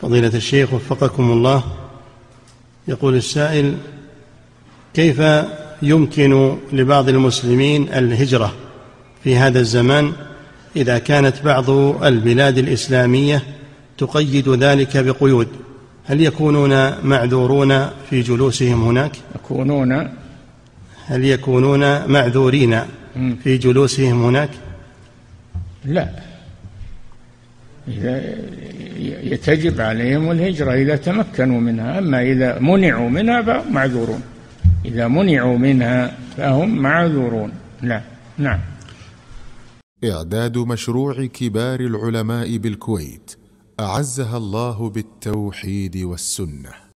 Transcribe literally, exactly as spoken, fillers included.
فضيلة الشيخ وفقكم الله، يقول السائل: كيف يمكن لبعض المسلمين الهجرة في هذا الزمان إذا كانت بعض البلاد الإسلامية تقيد ذلك بقيود؟ هل يكونون معذورون في جلوسهم هناك؟ يكونون هل يكونون معذورين في جلوسهم هناك؟ لا، إذا يتجب عليهم الهجرة إذا تمكنوا منها، أما إذا منعوا منها فهم معذورون، إذا منعوا منها فهم معذورون. لا. نعم. إعداد مشروع كبار العلماء بالكويت أعزها الله بالتوحيد والسنة.